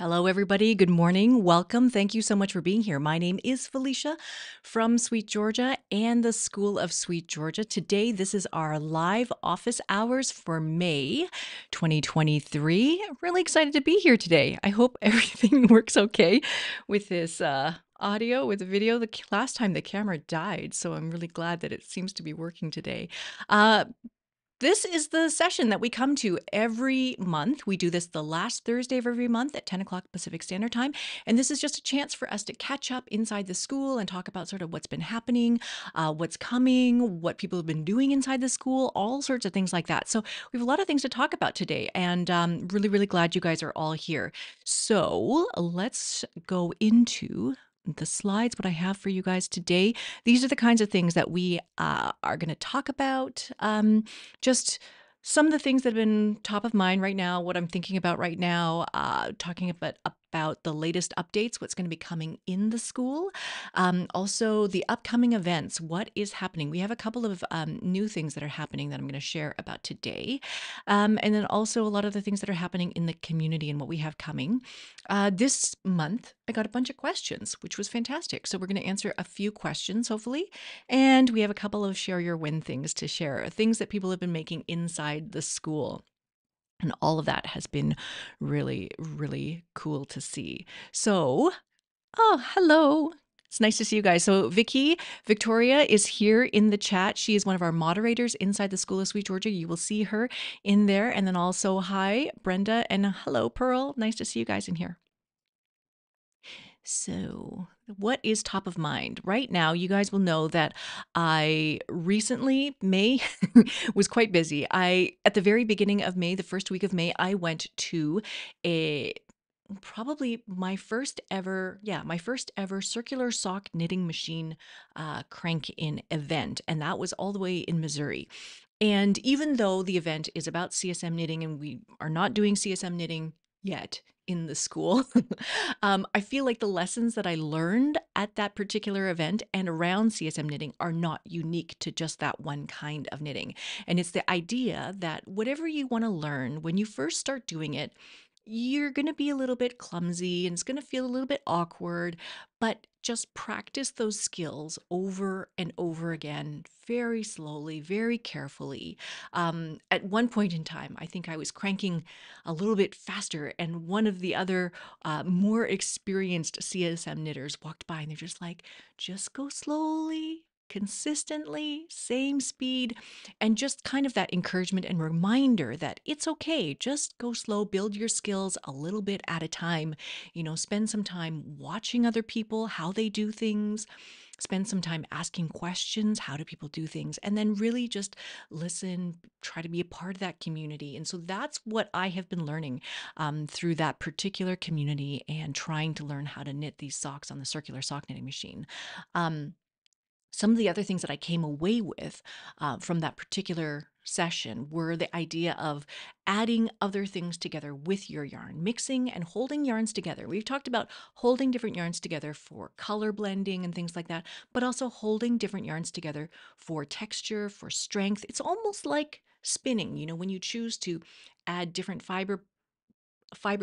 Hello, everybody. Good morning. Welcome. Thank you so much for being here. My name is Felicia from Sweet Georgia and the School of Sweet Georgia. Today, this is our live office hours for May 2023. I'm really excited to be here today. I hope everything works okay with this audio, with the video. The last time the camera died, so I'm really glad that it seems to be working today. This is the session that we come to every month. We do this the last Thursday of every month at 10 o'clock Pacific Standard Time. And this is just a chance for us to catch up inside the school and talk about sort of what's been happening, what's coming, what people have been doing inside the school, all sorts of things like that. So we have a lot of things to talk about today, and really, really glad you guys are all here. So let's go into the slides, what I have for you guys today. These are the kinds of things that we are going to talk about. Just some of the things that have been top of mind right now, what I'm thinking about right now, talking about the latest updates, what's going to be coming in the school. Also, the upcoming events, what is happening. We have a couple of new things that are happening that I'm going to share about today. And then also a lot of the things that are happening in the community and what we have coming. This month, I got a bunch of questions, which was fantastic. So we're going to answer a few questions, hopefully. And we have a couple of share your win things to share, things that people have been making inside the school. And all of that has been really, really cool to see. So, oh, hello. It's nice to see you guys. So Vicky, Victoria is here in the chat. She is one of our moderators inside the School of Sweet Georgia. You will see her in there. And then also, hi, Brenda, and hello, Pearl. Nice to see you guys in here. So what is top of mind right now? You guys will know that I recently, May was quite busy. At the very beginning of May, the first week of May, I went to a probably my first ever circular sock knitting machine crank in event. And that was all the way in Missouri. And even though the event is about CSM knitting and we are not doing CSM knitting yet in the school, I feel like the lessons that I learned at that particular event and around CSM knitting are not unique to just that one kind of knitting. And it's the idea that whatever you want to learn, when you first start doing it, you're going to be a little bit clumsy and it's going to feel a little bit awkward, but just practice those skills over and over again, very slowly, very carefully. At one point in time, I think I was cranking a little bit faster and one of the other more experienced CSM knitters walked by and they're just like, just go slowly, consistently, same speed, and just kind of that encouragement and reminder that it's okay, just go slow, build your skills a little bit at a time, you know, spend some time watching other people, how they do things, spend some time asking questions, how do people do things, and then really just listen, try to be a part of that community. And so that's what I have been learning through that particular community and trying to learn how to knit these socks on the circular sock knitting machine. Some of the other things that I came away with from that particular session were the idea of adding other things together with your yarn, mixing and holding yarns together. We've talked about holding different yarns together for color blending and things like that, but also holding different yarns together for texture, for strength. It's almost like spinning, you know, when you choose to add different fiber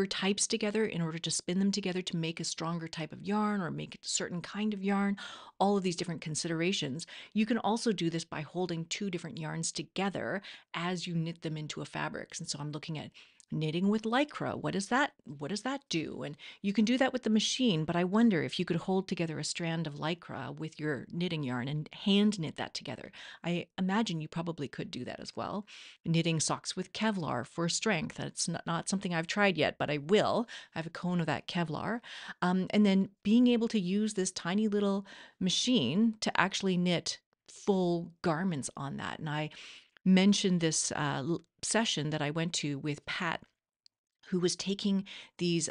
types together in order to spin them together to make a stronger type of yarn or make a certain kind of yarn, all of these different considerations. You can also do this by holding two different yarns together as you knit them into a fabric. And so I'm looking at knitting with Lycra. What does that do? And you can do that with the machine, but I wonder if you could hold together a strand of Lycra with your knitting yarn and hand knit that together. I imagine you probably could do that as well. Knitting socks with Kevlar for strength. That's not something I've tried yet, but I will. I have a cone of that Kevlar. And then being able to use this tiny little machine to actually knit full garments on that. And I mentioned this session that I went to with Pat, who was taking these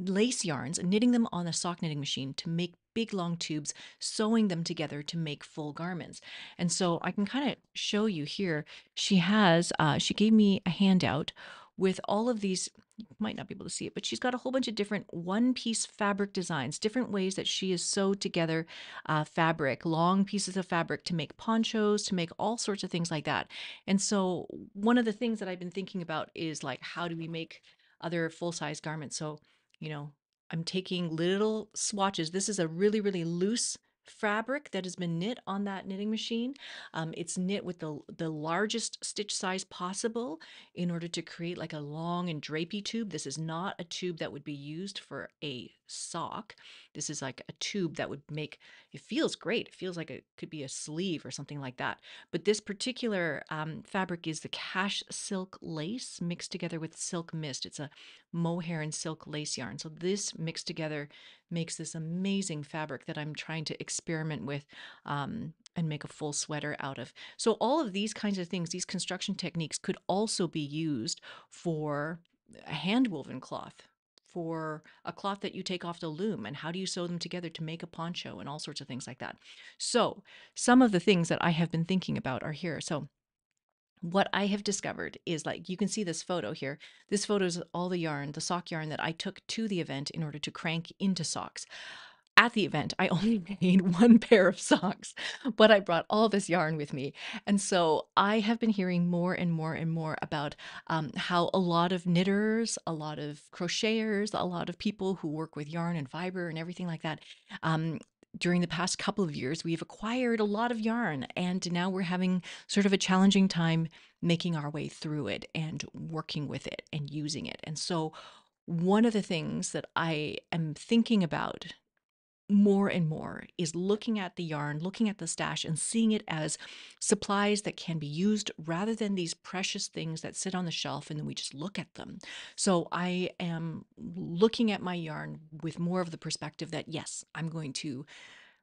lace yarns and knitting them on a sock knitting machine to make big long tubes, sewing them together to make full garments. And so I can kind of show you here, she has, she gave me a handout with all of these, you might not be able to see it, but she's got a whole bunch of different one-piece fabric designs, different ways that she has sewed together fabric, long pieces of fabric to make ponchos, to make all sorts of things like that. And so one of the things that I've been thinking about is like, how do we make other full-size garments. So, you know, I'm taking little swatches. This is a really, really loose fabric that has been knit on that knitting machine. It's knit with the largest stitch size possible in order to create like a long and drapey tube. This is not a tube that would be used for a sock. This is like a tube that would make, it feels great. It feels like it could be a sleeve or something like that. But this particular fabric is the cash silk lace mixed together with silk mist. It's a mohair and silk lace yarn. So this mixed together makes this amazing fabric that I'm trying to experiment with and make a full sweater out of. So all of these kinds of things, these construction techniques could also be used for a hand-woven cloth, for a cloth that you take off the loom, and how do you sew them together to make a poncho and all sorts of things like that. So some of the things that I have been thinking about are here. So what I have discovered is, like, you can see this photo here. This photo is all the yarn, the sock yarn that I took to the event in order to crank into socks. At the event, I only made one pair of socks, but I brought all this yarn with me. And so I have been hearing more and more and more about how a lot of knitters, a lot of crocheters, a lot of people who work with yarn and fiber and everything like that, during the past couple of years, we've acquired a lot of yarn, and now we're having sort of a challenging time making our way through it and working with it and using it. And so one of the things that I am thinking about more and more is looking at the yarn, looking at the stash, and seeing it as supplies that can be used rather than these precious things that sit on the shelf and then we just look at them. So I am looking at my yarn with more of the perspective that, yes, I'm going to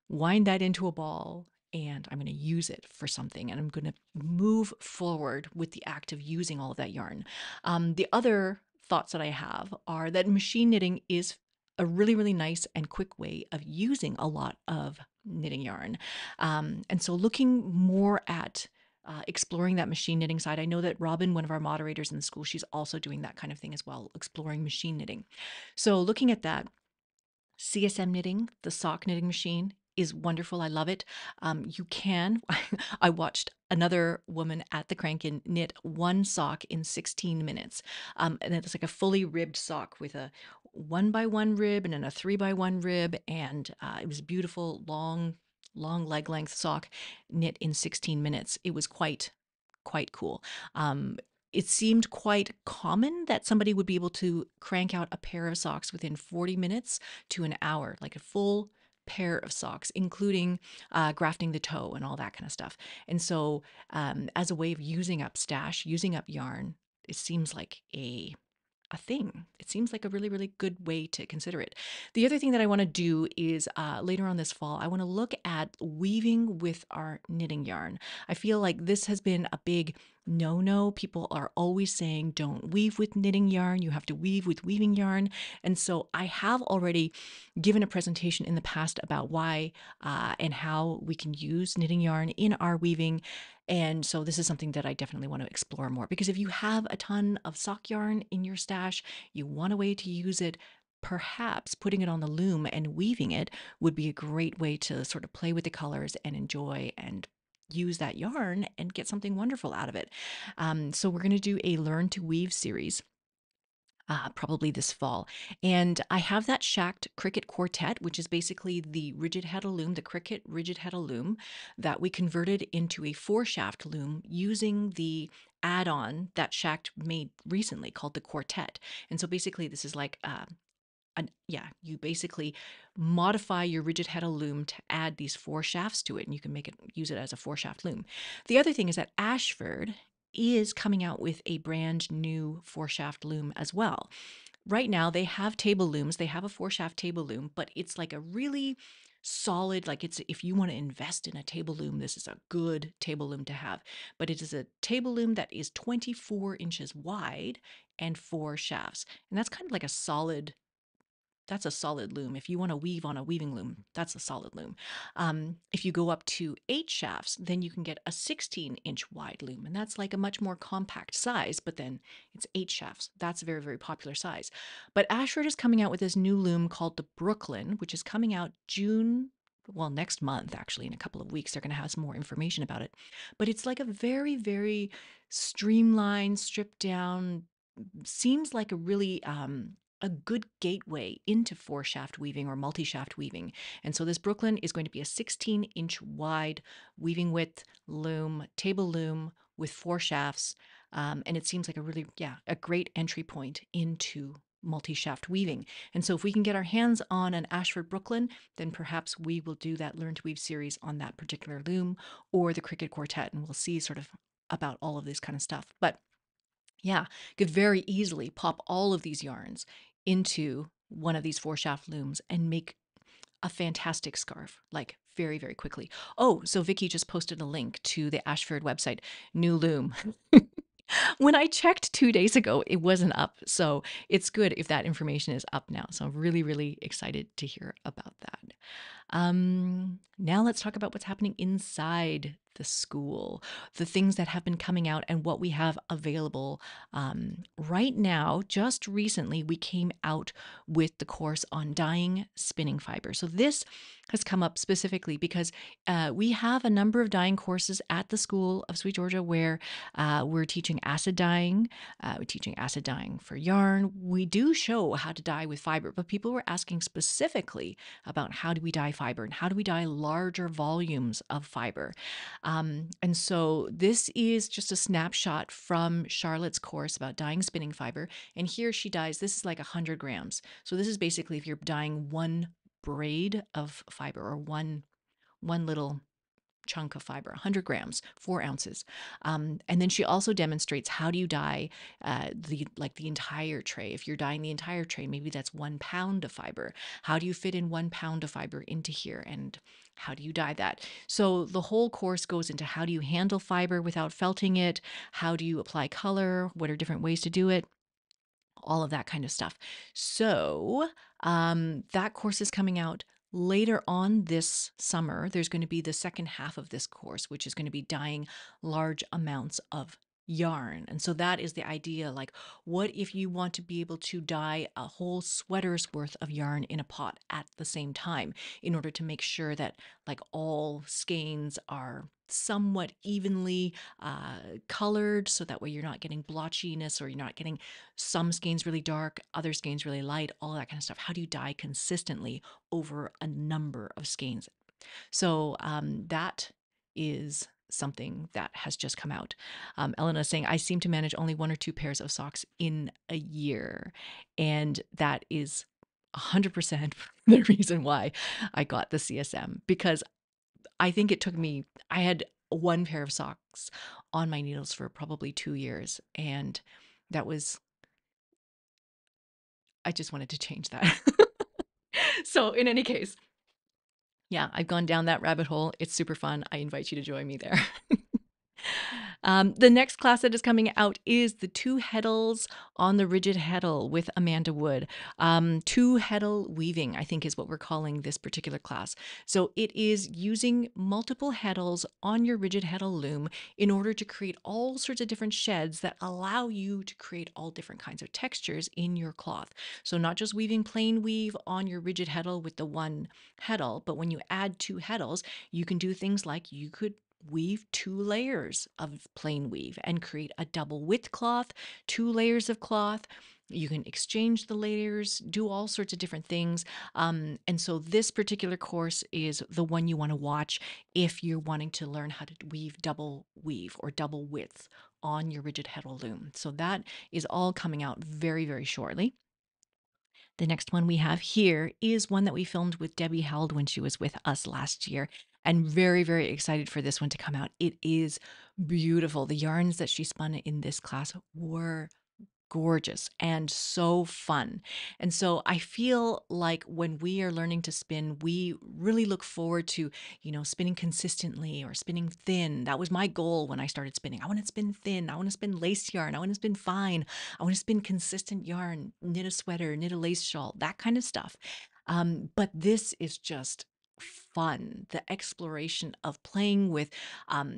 wind that into a ball and I'm going to use it for something, and I'm going to move forward with the act of using all of that yarn. The other thoughts that I have are that machine knitting is a really, really nice and quick way of using a lot of knitting yarn. And so looking more at exploring that machine knitting side. I know that Robin, one of our moderators in the school, she's also doing that kind of thing as well, exploring machine knitting. So looking at that, CSM knitting, the sock knitting machine, is wonderful. I love it. You can, I watched another woman at the crank-in knit one sock in 16 minutes. And it's like a fully ribbed sock with a 1x1 rib and then a 3x1 rib. And it was a beautiful, long leg length sock knit in 16 minutes. It was quite cool. It seemed quite common that somebody would be able to crank out a pair of socks within 40 minutes to an hour, like a full pair of socks, including grafting the toe and all that kind of stuff. And so as a way of using up stash, using up yarn, it seems like a thing. It seems like a really, really good way to consider it. The other thing that I want to do is later on this fall, I want to look at weaving with our knitting yarn. I feel like this has been a big no-no. People are always saying, don't weave with knitting yarn. You have to weave with weaving yarn. And so I have already given a presentation in the past about why and how we can use knitting yarn in our weaving. And so this is something that I definitely want to explore more, because if you have a ton of sock yarn in your stash, you want a way to use it, perhaps putting it on the loom and weaving it would be a great way to sort of play with the colors and enjoy and use that yarn and get something wonderful out of it. So we're going to do a Learn to Weave series. Probably this fall. And I have that Schacht Cricket Quartet, which is basically the rigid heddle loom, the Cricket rigid heddle loom that we converted into a 4-shaft loom using the add-on that Schacht made recently called the Quartet. And so basically this is like, you basically modify your rigid heddle loom to add these 4 shafts to it, and you can make it, use it as a 4-shaft loom. The other thing is that Ashford is coming out with a brand new 4-shaft loom as well. Right now they have table looms, they have a 4-shaft table loom, but it's like a really solid, like it's, if you want to invest in a table loom, this is a good table loom to have. But it is a table loom that is 24 inches wide and 4 shafts. And that's kind of like a solid, that's a solid loom. If you want to weave on a weaving loom, that's a solid loom. If you go up to 8 shafts, then you can get a 16-inch wide loom. And that's like a much more compact size, but then it's 8 shafts. That's a very, very popular size. But Ashford is coming out with this new loom called the Brooklyn, which is coming out June, well, next month, actually, in a couple of weeks. They're going to have some more information about it. But it's like a very, very streamlined, stripped down, seems like a really a good gateway into four shaft weaving or multi-shaft weaving. And so this Brooklyn is going to be a 16-inch wide weaving width loom, table loom with four shafts. And it seems like a really, a great entry point into multi-shaft weaving. And so if we can get our hands on an Ashford Brooklyn, then perhaps we will do that Learn to Weave series on that particular loom or the Cricket Quartet, and we'll see sort of about all of this kind of stuff. But yeah, could very easily pop all of these yarns into one of these four shaft looms and make a fantastic scarf, like very, very quickly. Oh, so Vicky just posted a link to the Ashford website, new loom. When I checked 2 days ago, it wasn't up. So it's good if that information is up now. So I'm really, really excited to hear about that. Now let's talk about what's happening inside the school, the things that have been coming out and what we have available. Right now, just recently, we came out with the course on dyeing spinning fiber. So this has come up specifically because we have a number of dyeing courses at the School of Sweet Georgia where we're teaching acid dyeing. We're teaching acid dyeing for yarn. We do show how to dye with fiber, but people were asking specifically about how do we dye fiber and how do we dye larger volumes of fiber. And so this is just a snapshot from Charlotte's course about dyeing spinning fiber. And here she dyes, this is like 100 grams. So this is basically if you're dyeing one braid of fiber or one little chunk of fiber, 100 grams, 4 ounces. And then she also demonstrates how do you dye the entire tray. If you're dyeing the entire tray, maybe that's 1 pound of fiber. How do you fit in 1 pound of fiber into here? And how do you dye that? So the whole course goes into how do you handle fiber without felting it? How do you apply color? What are different ways to do it? All of that kind of stuff. So that course is coming out later on this summer. There's going to be the second half of this course, which is going to be dyeing large amounts of yarn. And so that is the idea, like, what if you want to be able to dye a whole sweater's worth of yarn in a pot at the same time in order to make sure that like all skeins are somewhat evenly colored, so that way you're not getting blotchiness or you're not getting some skeins really dark, other skeins really light, all that kind of stuff. How do you dye consistently over a number of skeins? So that is something that has just come out. Elena is saying, I seem to manage only 1 or 2 pairs of socks in a year. And that is 100% the reason why I got the CSM, because I think it took me, I had 1 pair of socks on my needles for probably 2 years. And that was, I just wanted to change that. So in any case, yeah, I've gone down that rabbit hole. It's super fun. I invite you to join me there. The next class that is coming out is the two heddles on the rigid heddle with Amanda Wood. Two heddle weaving, I think, is what we're calling this particular class. So it is using multiple heddles on your rigid heddle loom in order to create all sorts of different sheds that allow you to create all different kinds of textures in your cloth. So not just weaving plain weave on your rigid heddle with the one heddle, but when you add 2 heddles, you can do things like you could weave 2 layers of plain weave and create a double width cloth, 2 layers of cloth. You can exchange the layers, do all sorts of different things. And so this particular course is the one you want to watch if you're wanting to learn how to weave or double width on your rigid heddle loom. So that is all coming out very, very shortly. The next one we have here is one that we filmed with Debbie Held when she was with us last year. And very, very excited for this one to come out. It is beautiful. The yarns that she spun in this class were gorgeous and so fun. And so I feel like when we are learning to spin, we really look forward to, you know, spinning consistently or spinning thin. That was my goal when I started spinning. I want to spin thin. I want to spin lace yarn. I want to spin fine. I want to spin consistent yarn, knit a sweater, knit a lace shawl, that kind of stuff. But this is just fun. The exploration of playing with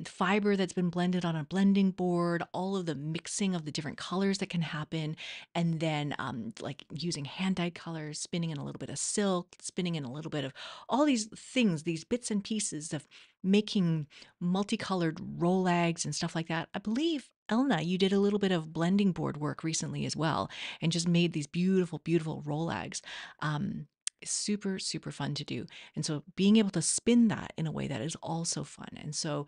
fiber that's been blended on a blending board, all of the mixing of the different colors that can happen, and then like using hand dyed colors, spinning in a little bit of silk, spinning in a little bit of all these things, these bits and pieces of making multicolored rollags and stuff like that. I believe Elena, you did a little bit of blending board work recently as well, and just made these beautiful, beautiful rolags. Is super, super fun to do. And so being able to spin that in a way that is also fun. And so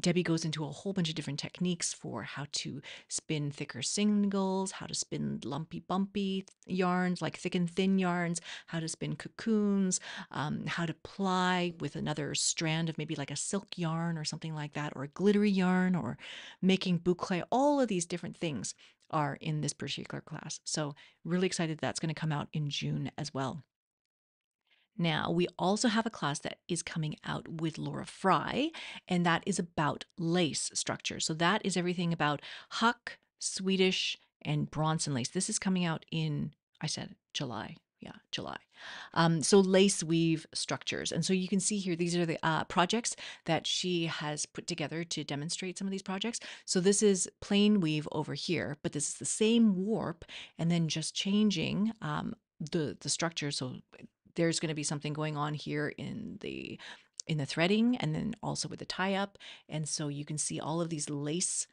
Debbie goes into a whole bunch of different techniques for how to spin thicker singles, how to spin lumpy, bumpy yarns, like thick and thin yarns, how to spin cocoons, how to ply with another strand of maybe like a silk yarn or something like that, or a glittery yarn, or making boucle. All of these different things are in this particular class. So really excited that's going to come out in June as well. Now, we also have a class that is coming out with Laura Fry, and that is about lace structure. So that is everything about Huck, Swedish, and Bronson lace. This is coming out in, I said July. Yeah, July. So lace weave structures. And so you can see here, these are the projects that she has put together to demonstrate some of these projects. So this is plain weave over here, but this is the same warp, and then just changing the structure. So there's going to be something going on here in the threading, and then also with the tie up. And so you can see all of these lace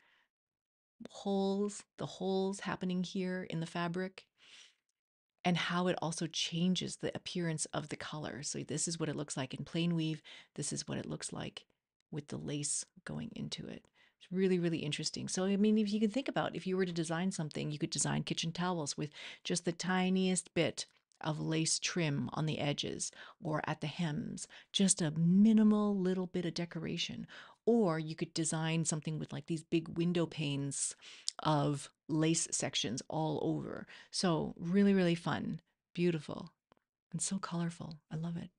holes, the holes happening here in the fabric, and how it also changes the appearance of the color. So this is what it looks like in plain weave. This is what it looks like with the lace going into it. It's really, really interesting. So, I mean, if you can think about, if you were to design something, you could design kitchen towels with just the tiniest bit of lace trim on the edges or at the hems, just a minimal little bit of decoration. Or you could design something with like these big window panes of lace sections all over. So really, really fun, beautiful, and so colorful. I love it.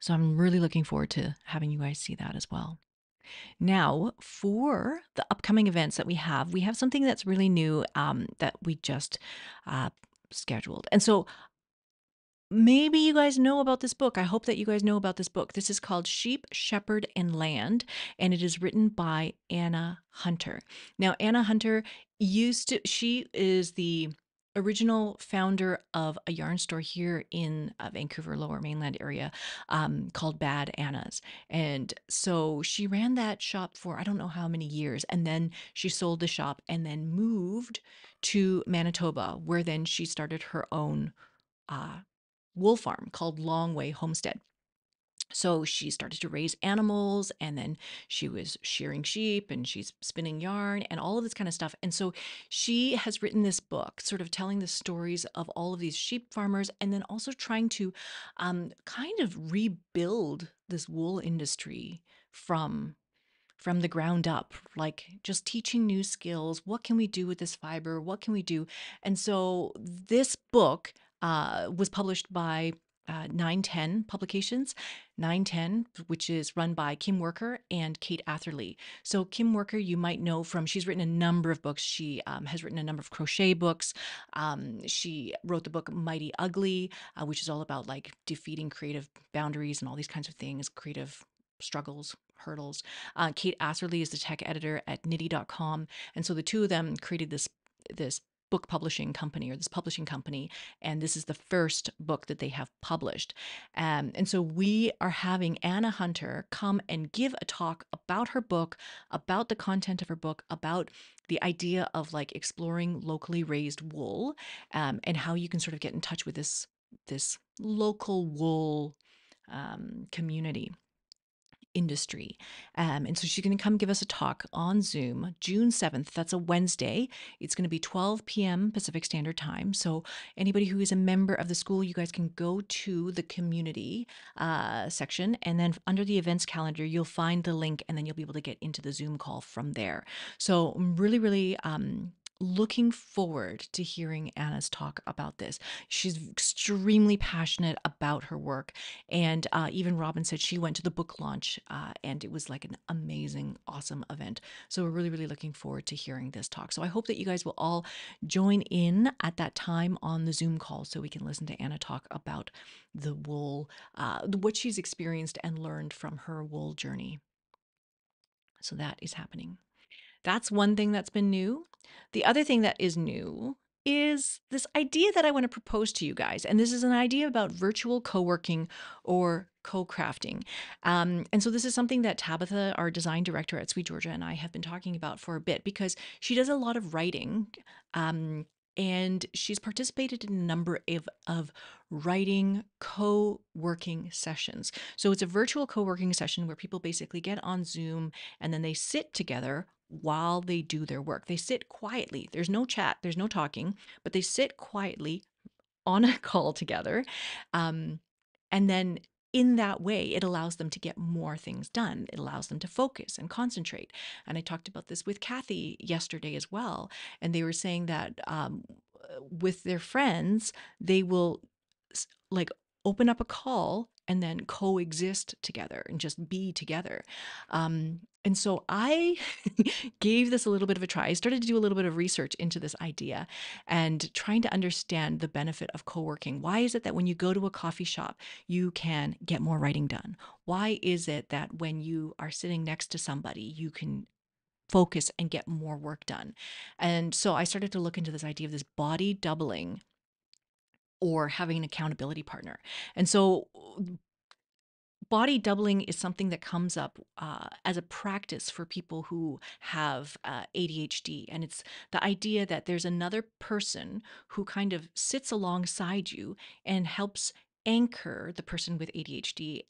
So I'm really looking forward to having you guys see that as well. Now, for the upcoming events that we have something that's really new that we just scheduled. And so maybe you guys know about this book. I hope that you guys know about this book. This is called Sheep, Shepherd, and Land, and it is written by Anna Hunter. Now, Anna Hunter she is the original founder of a yarn store here in Vancouver, Lower Mainland area, called Bad Anna's. And so she ran that shop for I don't know how many years, and then she sold the shop and then moved to Manitoba, where then she started her own wool farm called Long Way Homestead. So she started to raise animals, and then she was shearing sheep, and she's spinning yarn and all of this kind of stuff. And so she has written this book sort of telling the stories of all of these sheep farmers, and then also trying to kind of rebuild this wool industry from the ground up, like just teaching new skills. What can we do with this fiber? What can we do? And so this book was published by 910 Publications, 910, which is run by Kim Worker and Kate Atherley. So Kim Worker, you might know from, she's written a number of books. She has written a number of crochet books. She wrote the book Mighty Ugly, which is all about like defeating creative boundaries and all these kinds of things, creative struggles, hurdles. Kate Atherley is the tech editor at knitty.com. And so the two of them created this book publishing company, or this publishing company, and this is the first book that they have published. And so we are having Anna Hunter come and give a talk about her book, about the content of her book, about the idea of like exploring locally raised wool, and how you can sort of get in touch with this local wool community. Industry. And so she's going to come give us a talk on Zoom, June 7th. That's a Wednesday. It's going to be 12 p.m. Pacific Standard Time. So anybody who is a member of the school, you guys can go to the community section, and then under the events calendar, you'll find the link, and then you'll be able to get into the Zoom call from there. So I'm really, really looking forward to hearing Anna's talk about this. She's extremely passionate about her work. And even Robin said she went to the book launch and it was like an amazing, awesome event. So we're really, really looking forward to hearing this talk. So I hope that you guys will all join in at that time on the Zoom call so we can listen to Anna talk about the wool, what she's experienced and learned from her wool journey. So that is happening. That's one thing that's been new. The other thing that is new is this idea that I want to propose to you guys. And this is an idea about virtual co-working or co-crafting. And so this is something that Tabitha, our design director at Sweet Georgia, and I have been talking about for a bit, because she does a lot of writing, and she's participated in a number of writing co-working sessions. So it's a virtual co-working session where people basically get on Zoom and then they sit together while they do their work. They sit quietly. There's no chat, there's no talking, but they sit quietly on a call together. And then in that way, it allows them to get more things done. It allows them to focus and concentrate. And I talked about this with Kathy yesterday as well. And they were saying that with their friends, they will like open up a call and then coexist together and just be together. And so I gave this a little bit of a try. I started to do a little bit of research into this idea and trying to understand the benefit of co-working. Why is it that when you go to a coffee shop, you can get more writing done? Why is it that when you are sitting next to somebody, you can focus and get more work done? And so I started to look into this idea of this body doubling or having an accountability partner. And so body doubling is something that comes up as a practice for people who have ADHD. And it's the idea that there's another person who kind of sits alongside you and helps anchor the person with ADHD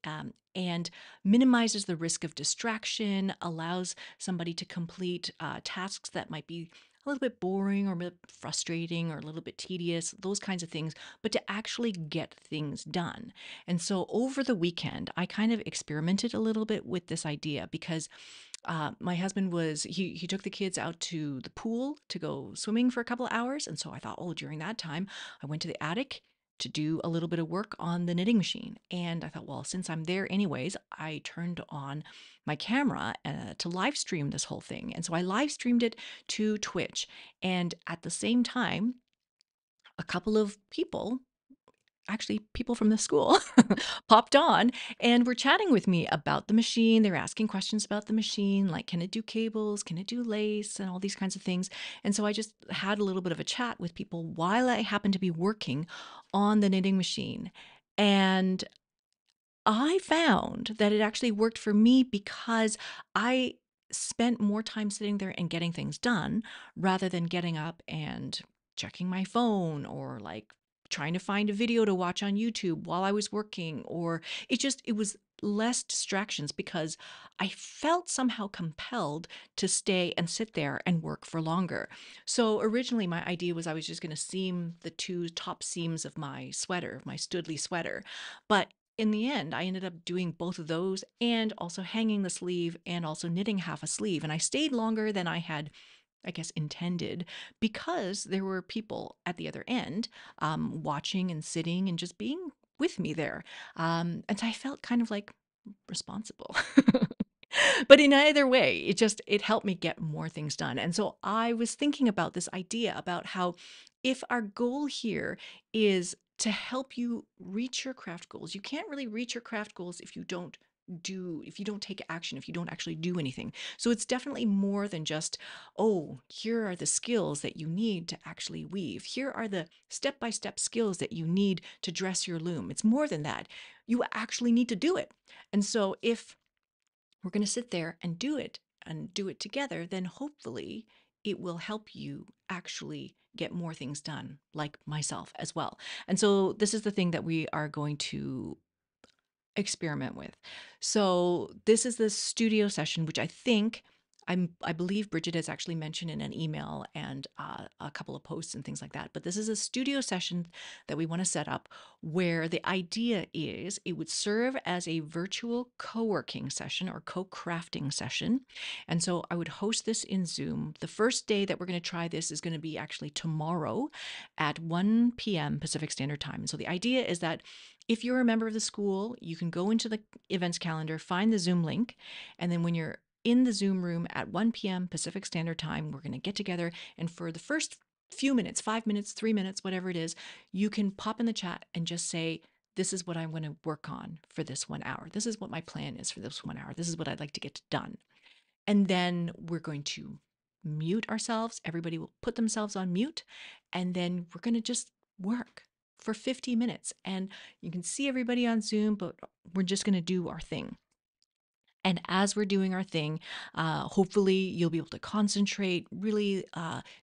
and minimizes the risk of distraction, allows somebody to complete tasks that might be a little bit boring or a bit frustrating or a little bit tedious, those kinds of things, but to actually get things done. And so over the weekend, I kind of experimented a little bit with this idea because my husband was, he took the kids out to the pool to go swimming for a couple of hours. And so I thought, oh, during that time, I went to the attic to do a little bit of work on the knitting machine. And I thought, well, since I'm there anyways, I turned on my camera to live stream this whole thing. And so I live streamed it to Twitch. And at the same time, a couple of people, actually people from the school, popped on and were chatting with me about the machine. They were asking questions about the machine, like, can it do cables? Can it do lace? And all these kinds of things. And so I just had a little bit of a chat with people while I happened to be working on the knitting machine. And I found that it actually worked for me because I spent more time sitting there and getting things done rather than getting up and checking my phone or like trying to find a video to watch on YouTube while I was working, or it was less distractions because I felt somehow compelled to stay and sit there and work for longer. So originally my idea was I was just going to seam the two top seams of my sweater, my Studley sweater. But in the end, I ended up doing both of those and also hanging the sleeve and also knitting half a sleeve. And I stayed longer than I had, I guess, intended, because there were people at the other end watching and sitting and just being with me there. And so I felt kind of like responsible. But in either way, it helped me get more things done. And so I was thinking about this idea about how if our goal here is to help you reach your craft goals, you can't really reach your craft goals if you don't take action, if you don't actually do anything. So it's definitely more than just, oh, here are the skills that you need to actually weave. Here are the step-by-step skills that you need to dress your loom. It's more than that. You actually need to do it. And so if we're going to sit there and do it together, then hopefully it will help you actually get more things done, like myself as well. And so this is the thing that we are going to experiment with. So this is the studio session, which I believe Bridget has actually mentioned in an email and a couple of posts and things like that. But this is a studio session that we want to set up where the idea is it would serve as a virtual co-working session or co-crafting session. And so I would host this in Zoom. The first day that we're going to try this is going to be actually tomorrow at 1 p.m. Pacific Standard Time. And so the idea is that if you're a member of the school, you can go into the events calendar, find the Zoom link, and then when you're in the Zoom room at 1 p.m. Pacific Standard Time, we're going to get together, and for the first few minutes, 5 minutes, 3 minutes, whatever it is, you can pop in the chat and just say, this is what I'm going to work on for this 1 hour. This is what my plan is for this 1 hour. This is what I'd like to get done. And then we're going to mute ourselves. Everybody will put themselves on mute, and then we're going to just work for 50 minutes. And you can see everybody on Zoom, but we're just going to do our thing. And as we're doing our thing, hopefully you'll be able to concentrate, really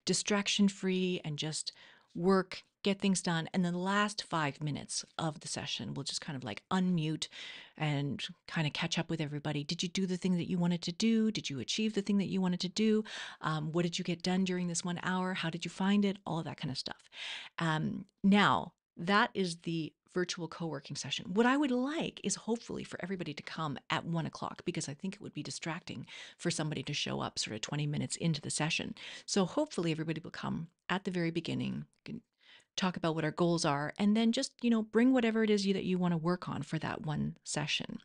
distraction-free, and just work, get things done. And the last 5 minutes of the session, we'll just kind of like unmute and kind of catch up with everybody. Did you do the thing that you wanted to do? Did you achieve the thing that you wanted to do? What did you get done during this 1 hour? How did you find it? All of that kind of stuff. Now, that is the virtual co-working session. What I would like is hopefully for everybody to come at 1 o'clock, because I think it would be distracting for somebody to show up sort of 20 minutes into the session. So hopefully everybody will come at the very beginning, talk about what our goals are, and then just, you know, bring whatever it is that you want to work on for that one session.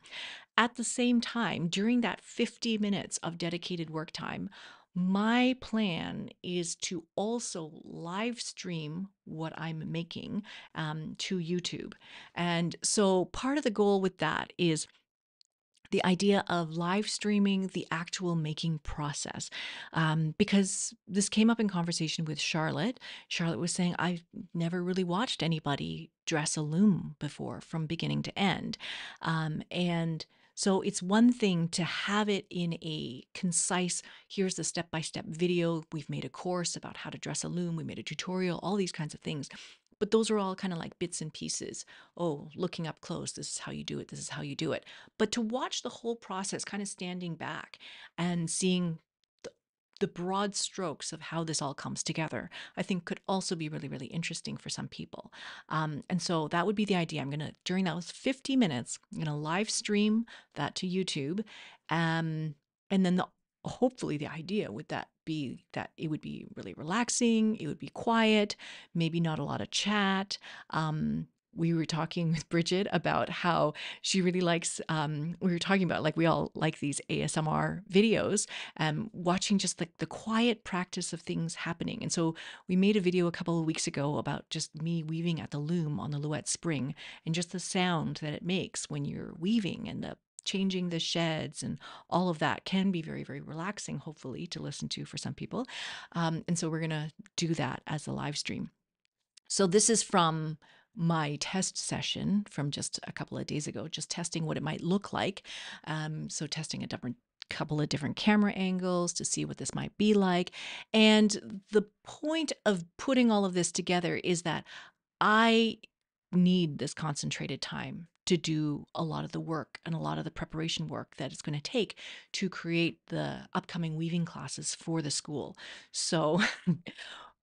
At the same time, during that 50 minutes of dedicated work time, my plan is to also live stream what I'm making to YouTube. And so part of the goal with that is the idea of live streaming the actual making process, because this came up in conversation with Charlotte. Charlotte was saying, I've never really watched anybody dress a loom before from beginning to end. So it's one thing to have it in a concise, here's the step-by-step video. We've made a course about how to dress a loom. We made a tutorial, all these kinds of things. But those are all kind of like bits and pieces. Oh, looking up close, this is how you do it. This is how you do it. But to watch the whole process, kind of standing back and seeing the broad strokes of how this all comes together, I think could also be really, really interesting for some people. And so that would be the idea. I'm going to, during those 50 minutes, I'm going to live stream that to YouTube. And then hopefully the idea would that be that it would be really relaxing. It would be quiet, maybe not a lot of chat. We were talking with Bridget about how she really likes, we were talking about like we all like these ASMR videos, watching just like the quiet practice of things happening. And so we made a video a couple of weeks ago about just me weaving at the loom on the Louette spring, and just the sound that it makes when you're weaving and the changing the sheds and all of that can be very, very relaxing, hopefully, to listen to for some people. And so we're going to do that as a live stream. So this is from my test session from just a couple of days ago, just testing what it might look like. So testing a couple of different camera angles to see what this might be like. And the point of putting all of this together is that I need this concentrated time to do a lot of the work and a lot of the preparation work that it's going to take to create the upcoming weaving classes for the school. So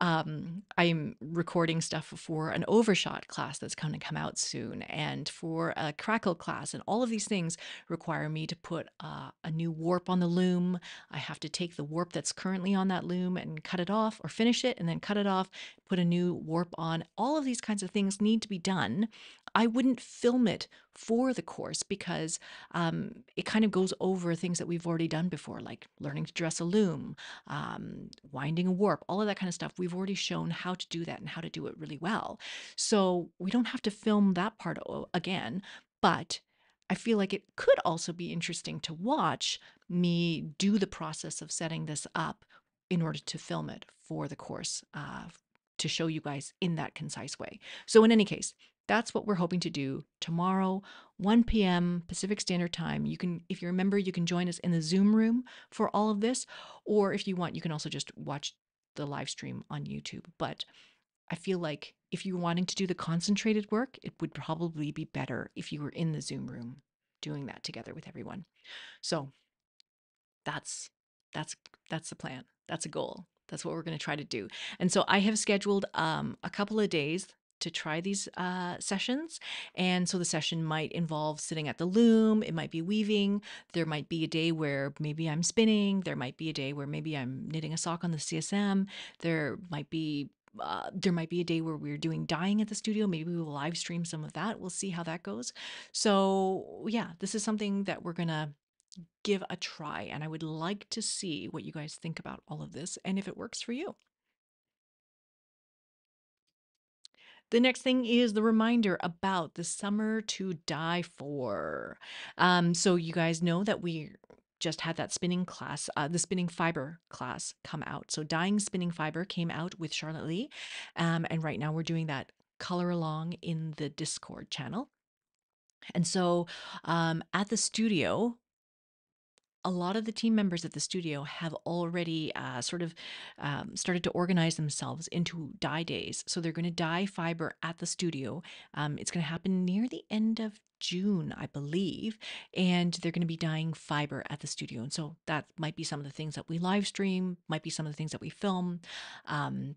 I'm recording stuff for an overshot class that's going to come out soon, and for a crackle class, and all of these things require me to put a new warp on the loom. I have to take the warp that's currently on that loom and cut it off, or finish it and then cut it off, put a new warp on. All of these kinds of things need to be done. I wouldn't film it for the course because it kind of goes over things that we've already done before, like learning to dress a loom, winding a warp, all of that kind of stuff. We've already shown how to do that and how to do it really well. So we don't have to film that part again, but I feel like it could also be interesting to watch me do the process of setting this up in order to film it for the course to show you guys in that concise way. So in any case, that's what we're hoping to do tomorrow, 1 p.m. Pacific Standard Time. You can, if you're a member, you can join us in the Zoom room for all of this, or if you want, you can also just watch the live stream on YouTube. But I feel like if you're wanting to do the concentrated work, it would probably be better if you were in the Zoom room doing that together with everyone. So that's the plan. That's a goal. That's what we're going to try to do. And so I have scheduled a couple of days to try these sessions. And so the session might involve sitting at the loom. It might be weaving. There might be a day where maybe I'm spinning. There might be a day where maybe I'm knitting a sock on the CSM. There might be a day where we're doing dyeing at the studio. Maybe we will live stream some of that. We'll see how that goes. So yeah, this is something that we're going to give a try. And I would like to see what you guys think about all of this and if it works for you. The next thing is the reminder about the Summer to Die For. So you guys know that we just had that spinning class, the spinning fiber class come out. So dyeing spinning fiber came out with Charlotte Lee. And right now we're doing that color along in the Discord channel. And so at the studio, a lot of the team members at the studio have already sort of started to organize themselves into dye days. So they're going to dye fiber at the studio. It's going to happen near the end of June, I believe, and they're going to be dyeing fiber at the studio. And so that might be some of the things that we live stream, might be some of the things that we film,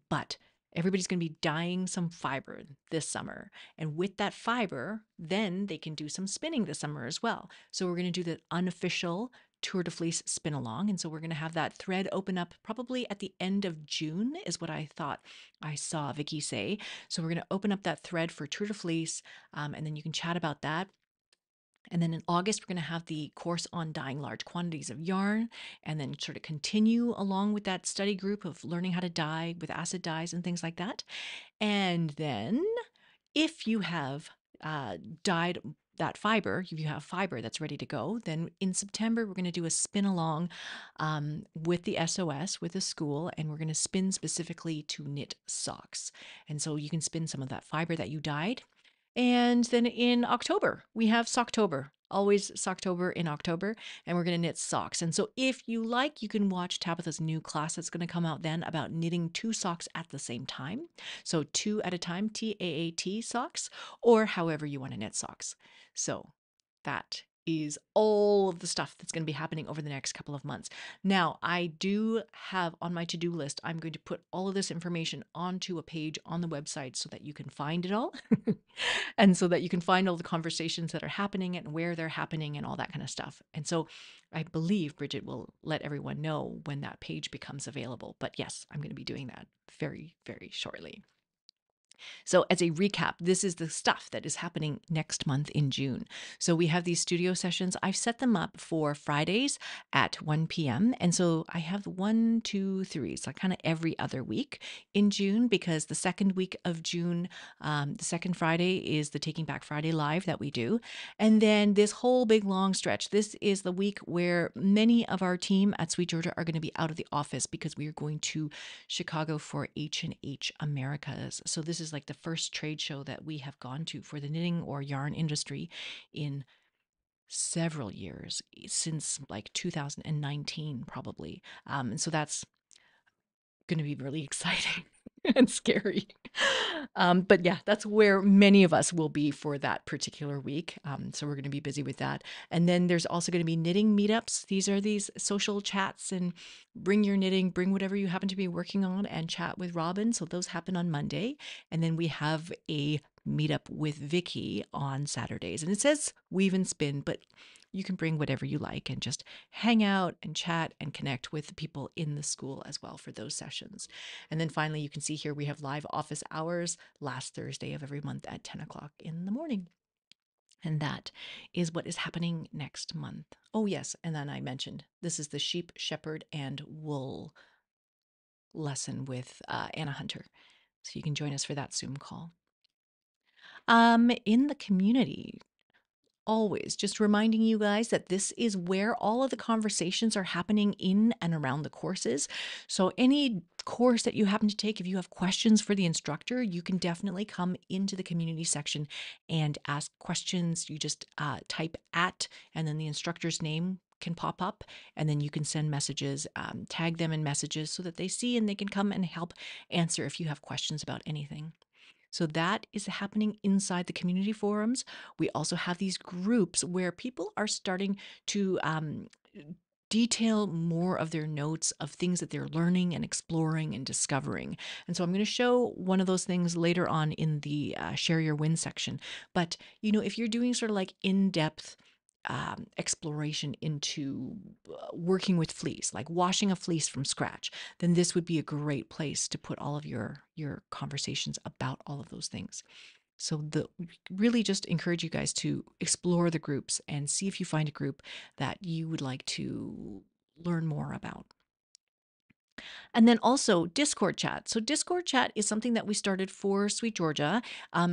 but everybody's going to be dyeing some fiber this summer. And with that fiber, then they can do some spinning this summer as well. So we're going to do the unofficial Tour de Fleece spin along. And so we're going to have that thread open up probably at the end of June is what I thought I saw Vicky say. So we're going to open up that thread for Tour de Fleece. And then you can chat about that. And then in August, we're going to have the course on dyeing large quantities of yarn, and then sort of continue along with that study group of learning how to dye with acid dyes and things like that. And then if you have dyed that fiber, if you have fiber that's ready to go, then in September, we're going to do a spin along with the SOS, with the school, and we're going to spin specifically to knit socks. And so you can spin some of that fiber that you dyed. And then in October, we have Socktober, always Socktober in October, and we're going to knit socks. And so if you like, you can watch Tabitha's new class that's going to come out then about knitting 2 socks at the same time. So 2 at a time, TAAT socks, or however you want to knit socks. So that is all of the stuff that's going to be happening over the next couple of months. Now, I do have on my to-do list, I'm going to put all of this information onto a page on the website so that you can find it all and so that you can find all the conversations that are happening and where they're happening and all that kind of stuff. And so I believe Bridget will let everyone know when that page becomes available. But yes, I'm going to be doing that very, very shortly. So as a recap, this is the stuff that is happening next month in June. So we have these studio sessions. I've set them up for Fridays at 1 p.m. And so I have 1, 2, 3. So kind of every other week in June, because the second week of June, the second Friday is the Taking Back Friday live that we do. And then this whole big long stretch, this is the week where many of our team at Sweet Georgia are going to be out of the office because we are going to Chicago for H&H Americas. So this is like the first trade show that we have gone to for the knitting or yarn industry in several years, since like 2019 probably. And so that's going to be really exciting and scary. But yeah, that's where many of us will be for that particular week. So we're going to be busy with that. And then there's also going to be knitting meetups. These are these social chats, and bring your knitting, bring whatever you happen to be working on, and chat with Robin. So those happen on Monday. And then we have a meetup with Vicky on Saturdays. And it says weave and spin, but you can bring whatever you like and just hang out and chat and connect with the people in the school as well for those sessions. And then finally, you can see here we have live office hours last Thursday of every month at 10 o'clock in the morning. And that is what is happening next month. Oh, yes. And then I mentioned this is the sheep, shepherd, and wool lesson with Anna Hunter. So you can join us for that Zoom call. In the community, always just reminding you guys that this is where all of the conversations are happening in and around the courses. So any course that you happen to take, if you have questions for the instructor, you can definitely come into the community section and ask questions. You just type at, and then the instructor's name can pop up, and then you can send messages, tag them in messages so that they see and they can come and help answer if you have questions about anything. So that is happening inside the community forums. We also have these groups where people are starting to detail more of their notes of things that they're learning and exploring and discovering. And so I'm going to show one of those things later on in the Share Your Win section. But, you know, if you're doing sort of like in-depth exploration into working with fleece, like washing a fleece from scratch, then this would be a great place to put all of your conversations about all of those things. So really just encourage you guys to explore the groups and see if you find a group that you would like to learn more about. And then also Discord chat. So Discord chat is something that we started for Sweet Georgia,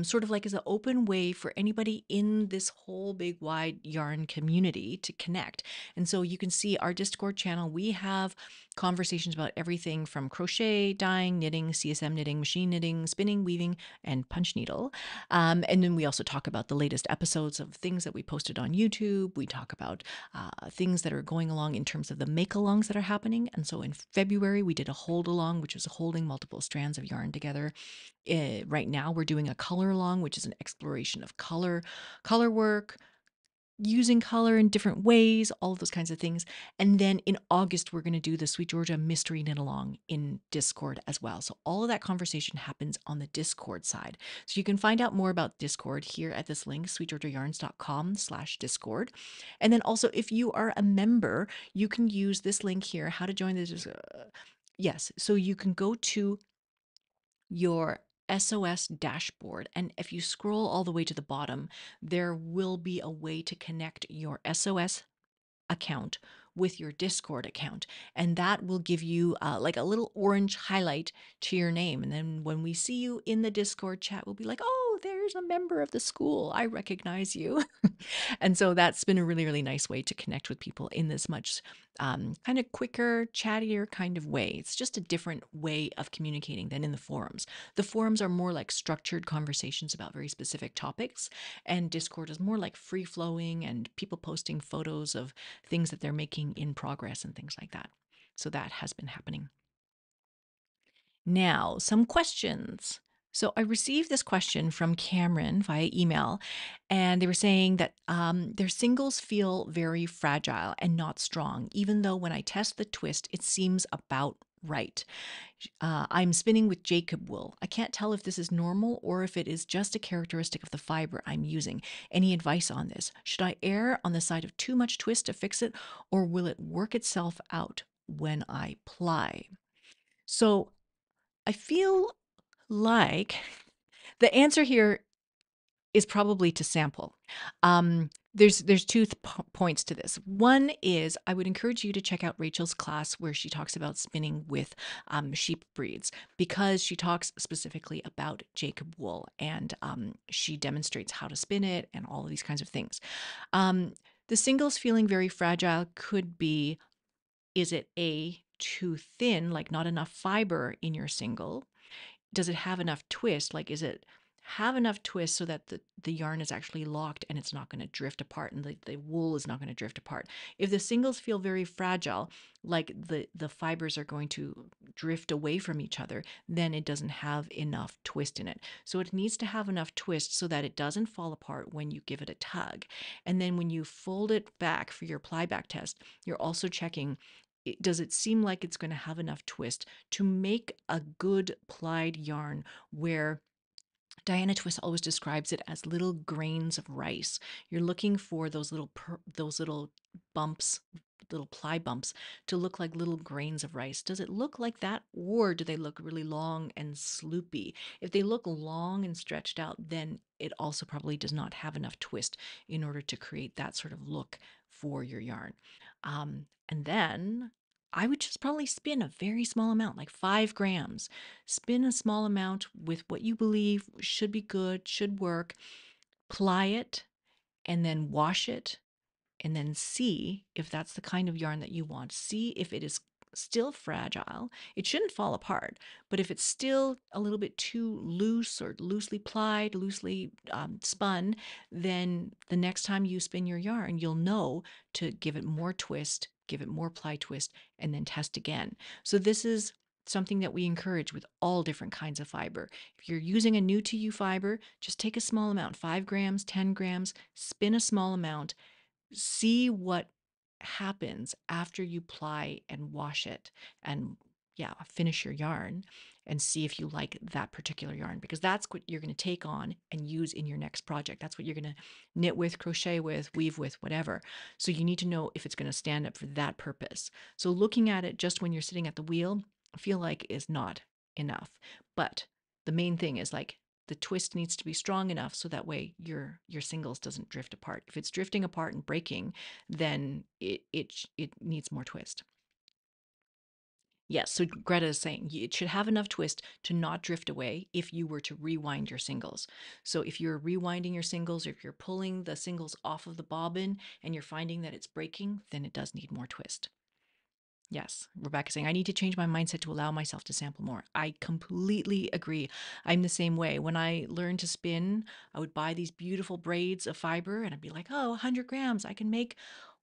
sort of like as an open way for anybody in this whole big wide yarn community to connect. And so you can see our Discord channel. We have conversations about everything from crochet, dyeing, knitting, CSM knitting, machine knitting, spinning, weaving, and punch needle. And then we also talk about the latest episodes of things that we posted on YouTube. We talk about things that are going along in terms of the make-alongs that are happening. And so in February, we did a hold-along, which is holding multiple strands of yarn together. Right now, we're doing a color-along, which is an exploration of color work, using color in different ways, all of those kinds of things. And then in August, we're going to do the Sweet Georgia Mystery Knit Along in Discord as well. So all of that conversation happens on the Discord side. So you can find out more about Discord here at this link, sweetgeorgiayarns.com/Discord. And then also, if you are a member, you can use this link here, how to join the Discord. Yes, so you can go to your SOS dashboard, and if you scroll all the way to the bottom, there will be a way to connect your SOS account with your Discord account, and that will give you like a little orange highlight to your name. And then when we see you in the Discord chat, we'll be like, oh, there's a member of the school, I recognize you. And so that's been a really, really nice way to connect with people in this much kind of quicker, chattier kind of way. It's just a different way of communicating than in the forums. The forums are more like structured conversations about very specific topics, and Discord is more like free-flowing and people posting photos of things that they're making in progress and things like that. So that has been happening. Now, some questions. So I received this question from Cameron via email, and they were saying that their singles feel very fragile and not strong, even though when I test the twist, it seems about right. I'm spinning with Jacob wool. I can't tell if this is normal or if it is just a characteristic of the fiber I'm using. Any advice on this? Should I err on the side of too much twist to fix it, or will it work itself out when I ply? So I feel like the answer here is probably to sample. There's two points to this. One is I would encourage you to check out Rachel's class where she talks about spinning with sheep breeds, because she talks specifically about Jacob wool, and she demonstrates how to spin it and all of these kinds of things. The singles feeling very fragile could be, is it A, too thin, like not enough fiber in your single? Does it have enough twist? Like, is it have enough twist so that the yarn is actually locked and it's not going to drift apart, and the wool is not going to drift apart? If the singles feel very fragile, like the fibers are going to drift away from each other, then it doesn't have enough twist in it. So it needs to have enough twist so that it doesn't fall apart when you give it a tug. And then when you fold it back for your ply back test, you're also checking, does it seem like it's going to have enough twist to make a good plied yarn, where Diana Twist always describes it as little grains of rice. You're looking for those little bumps, little ply bumps, to look like little grains of rice. Does it look like that, or do they look really long and sloopy? If they look long and stretched out, then it also probably does not have enough twist in order to create that sort of look for your yarn. And then I would just probably spin a very small amount, like 5 grams. Spin a small amount with what you believe should be good, should work. Ply it, and then wash it, and then see if that's the kind of yarn that you want. See if it is still fragile. It shouldn't fall apart, but if it's still a little bit too loose or loosely plied, loosely spun, then the next time you spin your yarn, you'll know to give it more twist, give it more ply twist, and then test again. So this is something that we encourage with all different kinds of fiber. If you're using a new to you fiber, just take a small amount, 5 grams, 10 grams, spin a small amount, see what happens after you ply and wash it, and yeah, finish your yarn, and see if you like that particular yarn, because that's what you're going to take on and use in your next project. That's what you're going to knit with, crochet with, weave with, whatever. So you need to know if it's going to stand up for that purpose. So looking at it just when you're sitting at the wheel, I feel like is not enough. But the main thing is, like, the twist needs to be strong enough so that way your singles doesn't drift apart. If it's drifting apart and breaking, then it needs more twist. Yes, so Greta is saying it should have enough twist to not drift away if you were to rewind your singles. So if you're rewinding your singles, or if you're pulling the singles off of the bobbin and you're finding that it's breaking, then it does need more twist. Yes, Rebecca saying, I need to change my mindset to allow myself to sample more. I completely agree. I'm the same way. When I learned to spin, I would buy these beautiful braids of fiber and I'd be like, oh, 100 grams, I can make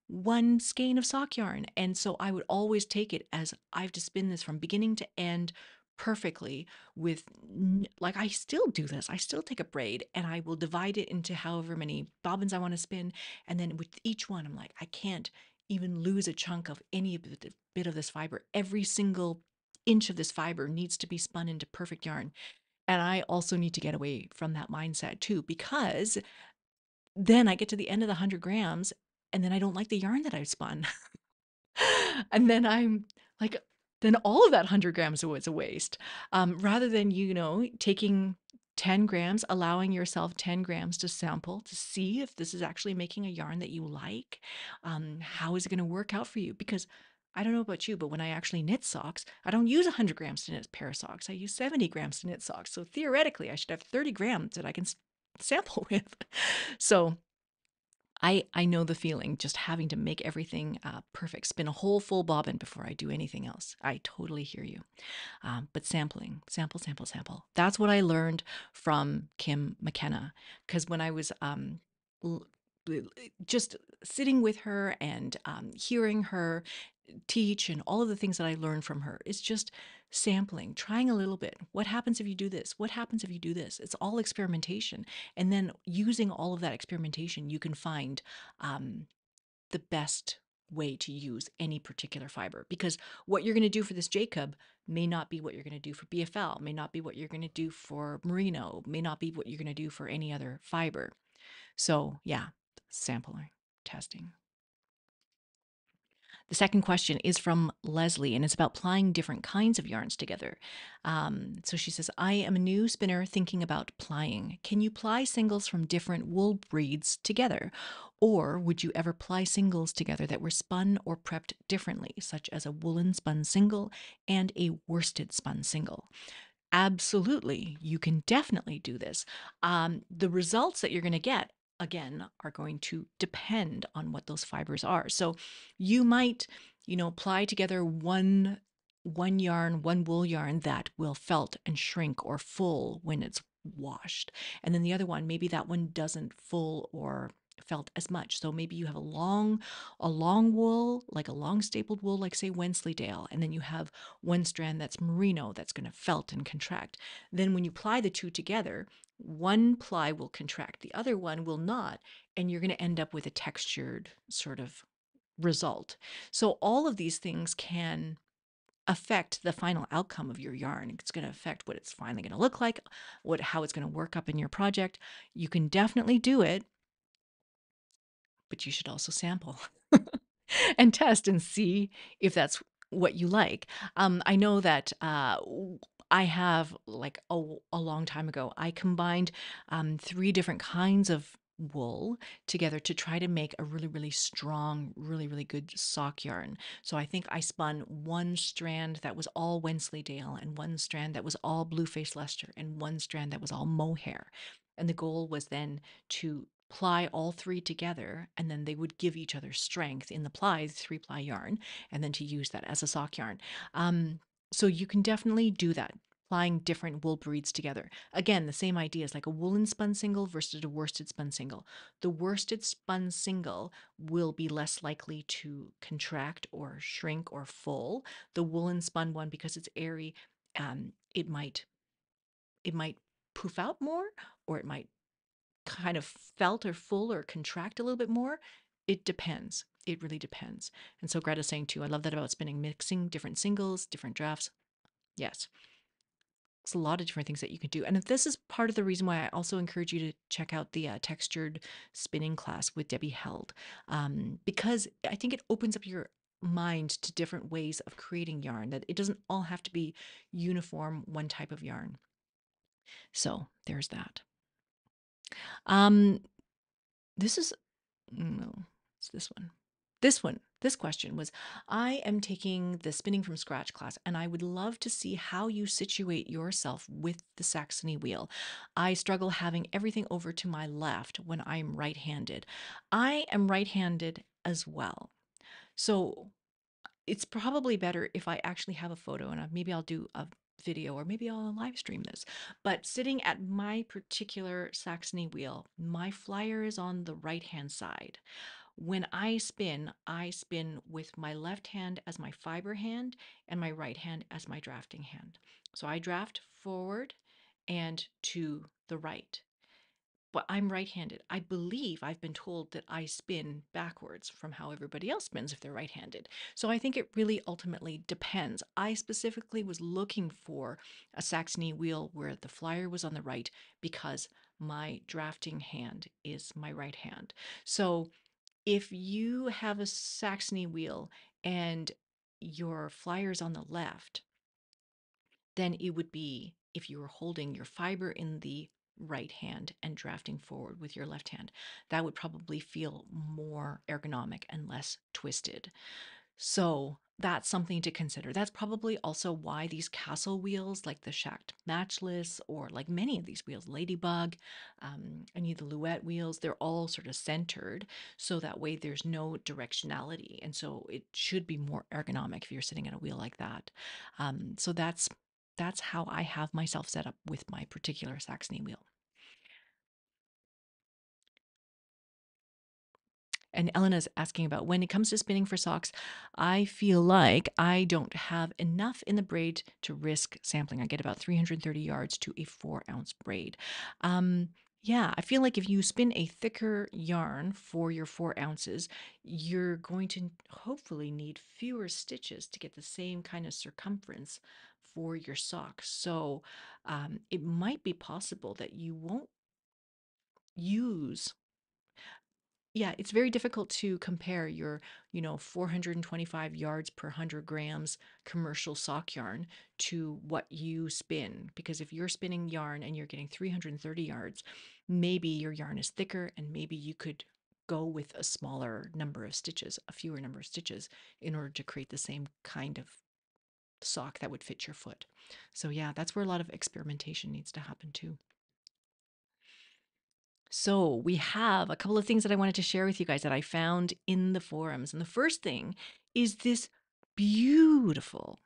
one skein of sock yarn. And so I would always take it as I have to spin this from beginning to end perfectly with, like, I still do this. I still take a braid and I will divide it into however many bobbins I want to spin. And then with each one, I'm like, I can't even lose a chunk of any bit of this fiber. Every single inch of this fiber needs to be spun into perfect yarn. And I also need to get away from that mindset too, because then I get to the end of the 100 grams and then I don't like the yarn that I've spun. And then I'm like, then all of that 100 grams was a waste. Rather than, you know, taking 10 grams, allowing yourself 10 grams to sample, to see if this is actually making a yarn that you like. How is it going to work out for you? Because I don't know about you, but when I actually knit socks, I don't use 100 grams to knit a pair of socks. I use 70 grams to knit socks. So theoretically, I should have 30 grams that I can sample with. So I know the feeling, just having to make everything perfect. Spin a whole full bobbin before I do anything else. I totally hear you. But sampling, sample. That's what I learned from Kim McKenna. Because when I was just sitting with her and hearing her teach and all of the things that I learned from her, it's just sampling, trying a little bit. What happens if you do this? What happens if you do this? It's all experimentation. And then using all of that experimentation, you can find the best way to use any particular fiber, because what you're going to do for this Jacob may not be what you're going to do for BFL, may not be what you're going to do for Merino, may not be what you're going to do for any other fiber. So yeah, sampling, testing. The second question is from Leslie, and it's about plying different kinds of yarns together. So she says, I am a new spinner thinking about plying. Can you ply singles from different wool breeds together? Or would you ever ply singles together that were spun or prepped differently, such as a woolen spun single and a worsted spun single? Absolutely. You can definitely do this. The results that you're going to get, again, are going to depend on what those fibers are. So you might, you know, ply together one wool yarn that will felt and shrink or full when it's washed. And then the other one, maybe that one doesn't full or felt as much. So maybe you have a long wool, like a long stapled wool, like say Wensleydale, and then you have one strand that's merino that's going to felt and contract. Then when you ply the two together, one ply will contract, the other one will not, and you're going to end up with a textured sort of result. So all of these things can affect the final outcome of your yarn. It's going to affect what it's finally going to look like, how it's going to work up in your project. You can definitely do it, but you should also sample and test and see if that's what you like. I know that I have, like a long time ago, I combined 3 different kinds of wool together to try to make a really, really strong, really, really good sock yarn. So I think I spun one strand that was all Wensleydale and one strand that was all Blueface Leicester and one strand that was all mohair. And the goal was then to ply all 3 together, and then they would give each other strength in the ply, 3-ply yarn, and then to use that as a sock yarn. So you can definitely do that, plying different wool breeds together. Again, the same idea is like a woolen spun single versus a worsted spun single. The worsted spun single will be less likely to contract or shrink or full. The woolen spun one, because it's airy, it might poof out more, or it might kind of felt or full or contract a little bit more. It depends. It really depends. And so Greta's saying too, I love that about spinning, mixing different singles, different drafts. Yes. It's a lot of different things that you can do. And if this is part of the reason why I also encourage you to check out the textured spinning class with Debbie Held, because I think it opens up your mind to different ways of creating yarn, that it doesn't all have to be uniform, one type of yarn. So there's that. This is, no, it's this one. This question was, I am taking the spinning from scratch class and I would love to see how you situate yourself with the Saxony wheel. I struggle having everything over to my left when I'm right-handed. I am right-handed as well. So it's probably better if I actually have a photo, and maybe I'll do a video or maybe I'll live stream this. But sitting at my particular Saxony wheel, my flyer is on the right-hand side. When I spin with my left hand as my fiber hand and my right hand as my drafting hand. So I draft forward and to the right, but I'm right-handed. I believe I've been told that I spin backwards from how everybody else spins if they're right-handed. So I think it really ultimately depends. I specifically was looking for a Saxony wheel where the flyer was on the right because my drafting hand is my right hand. So if you have a Saxony wheel and your flyer's on the left, then it would be if you were holding your fiber in the right hand and drafting forward with your left hand. That would probably feel more ergonomic and less twisted. So that's something to consider. That's probably also why these castle wheels, like the Schacht Matchless, or like many of these wheels, Ladybug, any of the Louette wheels, they're all sort of centered. So that way there's no directionality. And so it should be more ergonomic if you're sitting at a wheel like that. So that's how I have myself set up with my particular Saxony wheel. And Elena's asking about, when it comes to spinning for socks, I feel like I don't have enough in the braid to risk sampling. I get about 330 yards to a 4-ounce braid. Yeah, I feel like if you spin a thicker yarn for your 4 ounces, you're going to hopefully need fewer stitches to get the same kind of circumference for your socks. So it might be possible that you won't use... Yeah, it's very difficult to compare your, 425 yards per 100 grams commercial sock yarn to what you spin. Because if you're spinning yarn and you're getting 330 yards, maybe your yarn is thicker and maybe you could go with a smaller number of stitches, a fewer number of stitches, in order to create the same kind of sock that would fit your foot. So yeah, that's where a lot of experimentation needs to happen too. So we have a couple of things that I wanted to share with you guys that I found in the forums. And the first thing is this beautiful,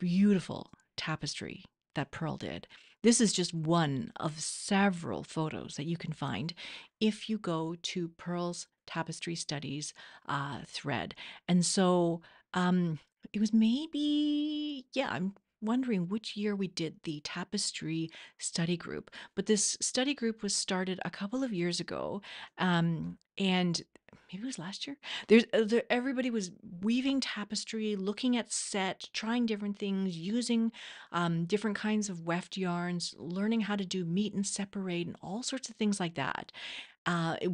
beautiful tapestry that Pearl did. This is just one of several photos that you can find if you go to Pearl's Tapestry Studies thread. And so it was maybe, yeah, I'm wondering which year we did the tapestry study group, but this study group was started a couple of years ago, and maybe it was last year. Everybody was weaving tapestry, looking at set, trying different things, using different kinds of weft yarns, learning how to do meet and separate and all sorts of things like that.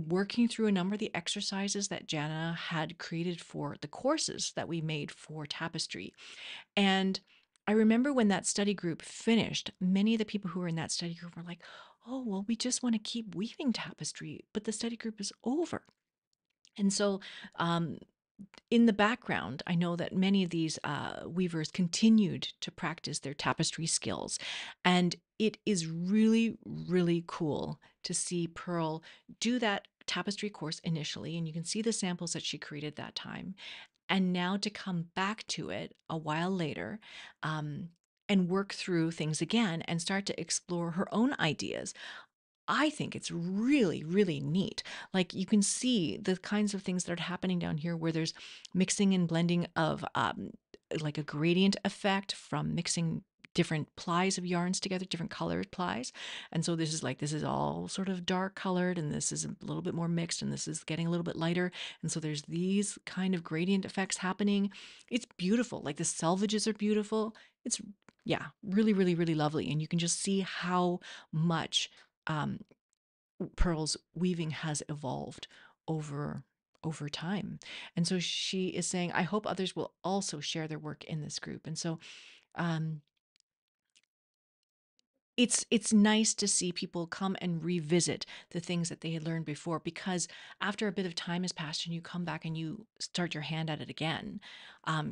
Working through a number of the exercises that Jana had created for the courses that we made for tapestry. And I remember when that study group finished, many of the people who were in that study group were like, oh, well, we just want to keep weaving tapestry, but the study group is over. And so in the background, I know that many of these weavers continued to practice their tapestry skills. And it is really, really cool to see Pearl do that tapestry course initially. And you can see the samples that she created that time. And now to come back to it a while later and work through things again and start to explore her own ideas. I think it's really, really neat. Like you can see the kinds of things that are happening down here where there's mixing and blending of like a gradient effect from mixing different plies of yarns together, different colored plies. And so this is all sort of dark colored, and this is a little bit more mixed, and this is getting a little bit lighter. And so there's these kind of gradient effects happening. It's beautiful. Like the selvages are beautiful. It's, yeah, really, really, really lovely. And you can just see how much Pearl's weaving has evolved over time. And so she is saying, I hope others will also share their work in this group. And so it's nice to see people come and revisit the things that they had learned before, because after a bit of time has passed and you come back and you start your hand at it again,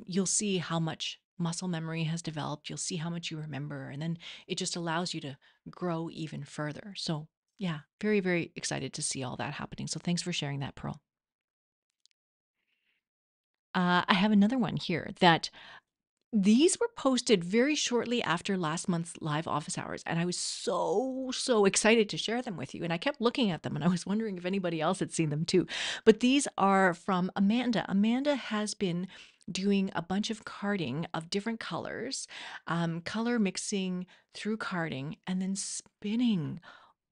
you'll see how much muscle memory has developed. You'll see how much you remember, and then it just allows you to grow even further. So yeah, very, very excited to see all that happening. So thanks for sharing that, Pearl. I have another one here that these were posted very shortly after last month's live office hours, and I was so excited to share them with you, and I kept looking at them and I was wondering if anybody else had seen them too. But these are from Amanda. Amanda has been doing a bunch of carding of different colors, color mixing through carding, and then spinning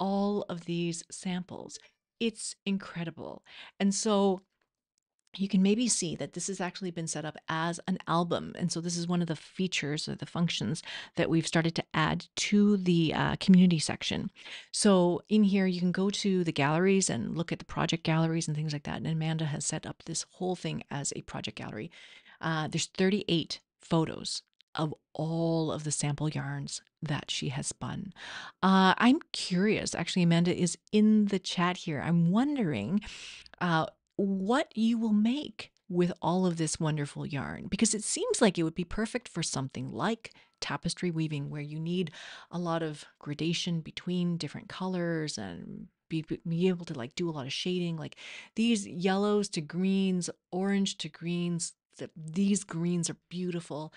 all of these samples. It's incredible. And so you can maybe see that this has actually been set up as an album. And so this is one of the features or the functions that we've started to add to the community section. So in here, you can go to the galleries and look at the project galleries and things like that. And Amanda has set up this whole thing as a project gallery. There's 38 photos of all of the sample yarns that she has spun. I'm curious, actually, Amanda is in the chat here. I'm wondering, what you will make with all of this wonderful yarn, because it seems like it would be perfect for something like tapestry weaving, where you need a lot of gradation between different colors and be able to like do a lot of shading, like these yellows to greens, orange to greens. These greens are beautiful.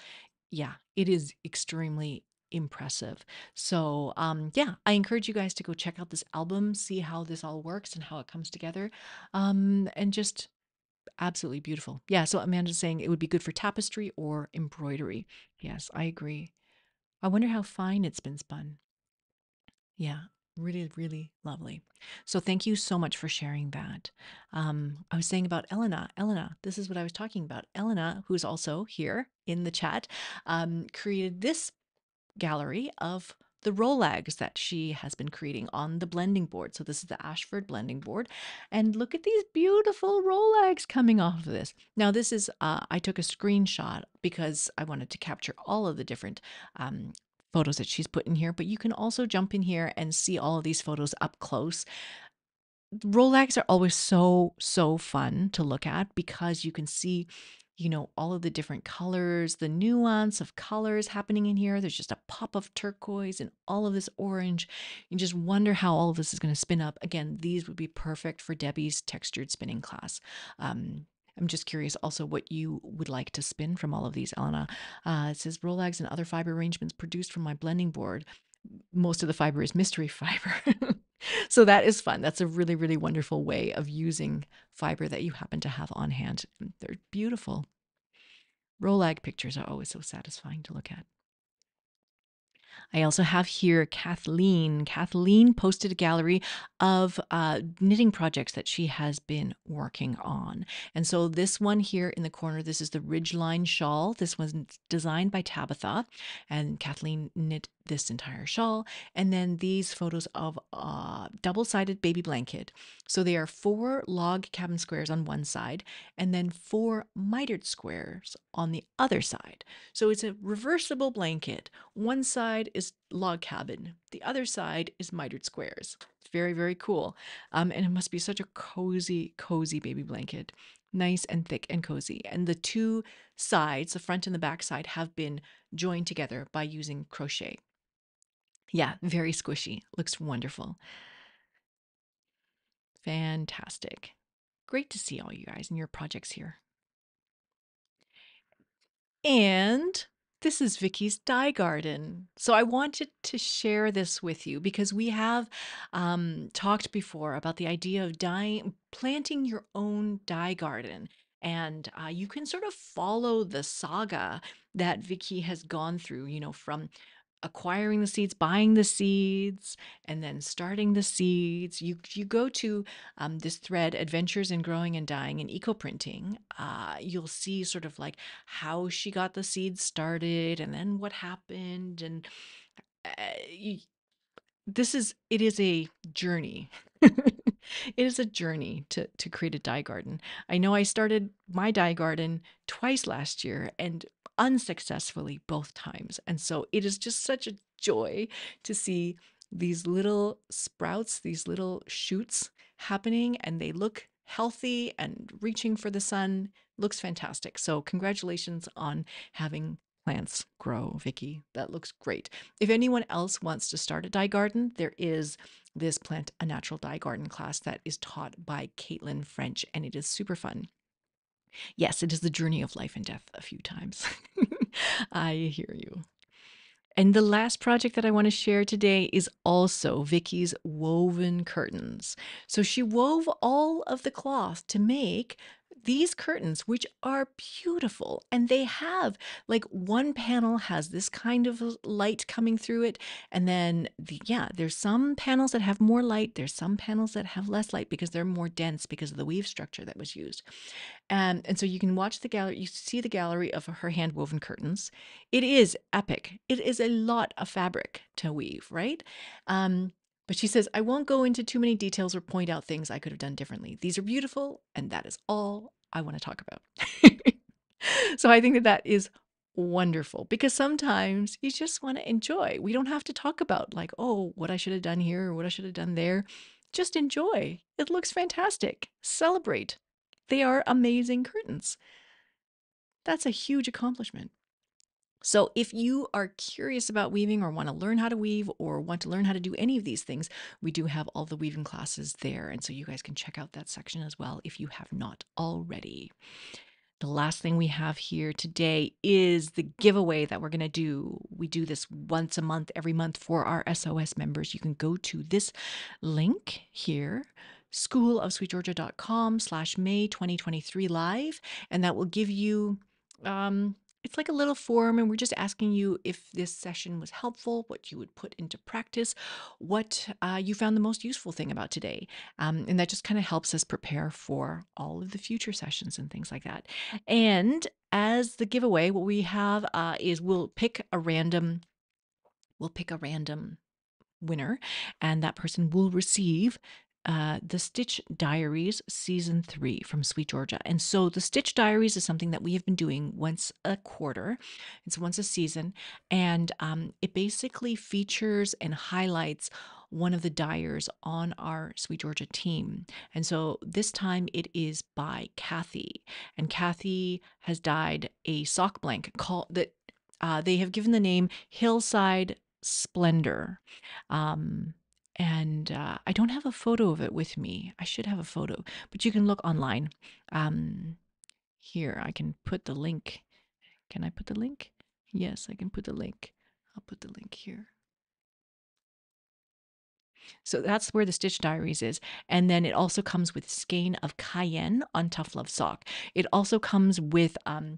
Yeah, it is extremely impressive. So yeah, I encourage you guys to go check out this album, see how this all works and how it comes together, and just absolutely beautiful. Yeah, so Amanda's saying it would be good for tapestry or embroidery. Yes, I agree. I wonder how fine it's been spun. Yeah, really, really lovely. So thank you so much for sharing that. I was saying about Elena. Elena, this is what I was talking about. Elena, who's also here in the chat, created this gallery of the rolags that she has been creating on the blending board. So this is the Ashford blending board, and look at these beautiful rolags coming off of this. Now this is, I took a screenshot because I wanted to capture all of the different photos that she's put in here, but you can also jump in here and see all of these photos up close. Rolags are always so fun to look at, because you can see, you know, all of the different colors, the nuance of colors happening in here. There's just a pop of turquoise and all of this orange. You just wonder how all of this is going to spin up. Again, these would be perfect for Debbie's textured spinning class. I'm just curious also what you would like to spin from all of these, Elena. It says rolags and other fiber arrangements produced from my blending board. Most of the fiber is mystery fiber. So that is fun. That's a really, really wonderful way of using fiber that you happen to have on hand. They're beautiful. Rolag pictures are always so satisfying to look at. I also have here Kathleen. Kathleen posted a gallery of knitting projects that she has been working on. And so this one here in the corner, this is the Ridgeline shawl. This was designed by Tabitha, and Kathleen knit this entire shawl. And then these photos of a double-sided baby blanket. So they are 4 log cabin squares on one side and then 4 mitered squares on the other side. So it's a reversible blanket. One side is log cabin, the other side is mitered squares. It's very, very cool. And it must be such a cozy baby blanket. Nice and thick and cozy. And the 2 sides, the front and the back side, have been joined together by using crochet. Yeah, very squishy. Looks wonderful. Fantastic. Great to see all you guys and your projects here. And this is Vicky's dye garden. So I wanted to share this with you because we have talked before about the idea of planting your own dye garden. And you can sort of follow the saga that Vicky has gone through, you know, from acquiring the seeds, buying the seeds, and then starting the seeds. You go to this thread, Adventures in Growing and Dyeing and Eco Printing. You'll see sort of like how she got the seeds started and then what happened. And this is, it is a journey. It is a journey to create a dye garden. I know I started my dye garden twice last year and unsuccessfully both times. And so it is just such a joy to see these little sprouts, these little shoots happening, and they look healthy and reaching for the sun. Looks fantastic. So congratulations on having plants grow, Vicky. That looks great. If anyone else wants to start a dye garden, there is this Plant a Natural Dye Garden class that is taught by Caitlin French, and it is super fun. Yes, it is the journey of life and death a few times. I hear you. And the last project that I want to share today is also Vicky's woven curtains. So she wove all of the cloth to make these curtains, which are beautiful, and they have like one panel has this kind of light coming through it. And then there's some panels that have more light. There's some panels that have less light because they're more dense because of the weave structure that was used. And so you can watch the gallery. You see the gallery of her hand woven curtains. It is epic. It is a lot of fabric to weave, right? But she says, I won't go into too many details or point out things I could have done differently. These are beautiful, and that is all I want to talk about. So I think that is wonderful, because sometimes you just want to enjoy. We don't have to talk about like, oh, what I should have done here or what I should have done there. Just enjoy. It looks fantastic. Celebrate. They are amazing curtains. That's a huge accomplishment. So if you are curious about weaving or want to learn how to weave or want to learn how to do any of these things, we do have all the weaving classes there. And so you guys can check out that section as well if you have not already. The last thing we have here today is the giveaway that we're going to do. We do this once a month, every month for our SOS members. You can go to this link here, schoolofsweetgeorgia.com/May2023live, and that will give you, it's like a little form, and we're just asking you if this session was helpful, what you would put into practice, what you found the most useful thing about today. And that just kind of helps us prepare for all of the future sessions and things like that. And as the giveaway, what we have is we'll pick a random winner, and that person will receive the Stitch Diaries Season 3 from Sweet Georgia. And so the Stitch Diaries is something that we have been doing once a quarter. It's once a season. And it basically features and highlights one of the dyers on our Sweet Georgia team. And so this time it is by Kathy. And Kathy has dyed a sock blank called that they have given the name Hillside Splendor. And I don't have a photo of it with me. I should have a photo, but you can look online. Here, I can put the link. Can I put the link? Yes, I can put the link. I'll put the link here. So that's where the Stitch Diaries is. And then it also comes with skein of cayenne on Tough Love Sock. It also comes with a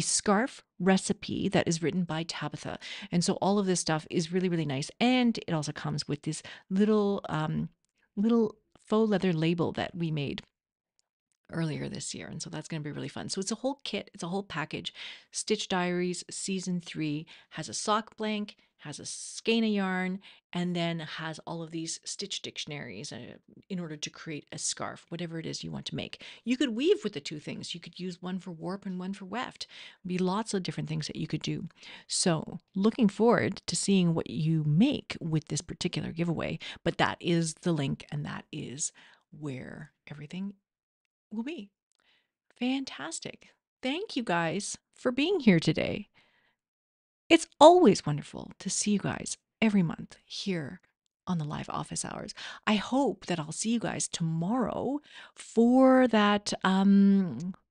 scarf recipe that is written by Tabitha. And so all of this stuff is really, really nice. And it also comes with this little, little faux leather label that we made earlier this year. And so that's going to be really fun. So it's a whole kit. It's a whole package. Stitch Diaries Season 3 has a sock blank, has a skein of yarn, and then has all of these stitch dictionaries in order to create a scarf, whatever it is you want to make. You could weave with the two things. You could use one for warp and one for weft. There'd be lots of different things that you could do. So looking forward to seeing what you make with this particular giveaway, but that is the link, and that is where everything will be. Fantastic. Thank you guys for being here today. It's always wonderful to see you guys every month here on the live office hours. I hope that I'll see you guys tomorrow for that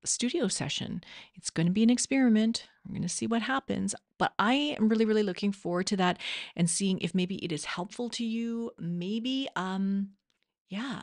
studio session. It's going to be an experiment. We're going to see what happens, but I am really, really looking forward to that and seeing if maybe it is helpful to you. Maybe,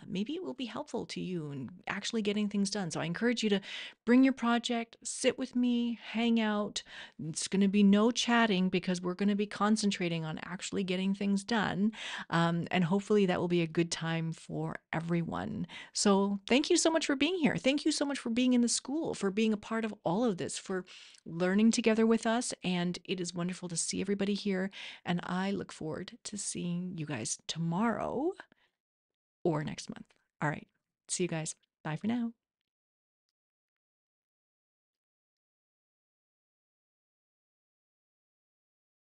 maybe it will be helpful to you and actually getting things done. So I encourage you to bring your project, sit with me, hang out. It's going to be no chatting because we're going to be concentrating on actually getting things done. And hopefully that will be a good time for everyone. So thank you so much for being here. Thank you so much for being in the school, for being a part of all of this, for learning together with us. And it is wonderful to see everybody here. And I look forward to seeing you guys tomorrow or next month. All right. See you guys. Bye for now.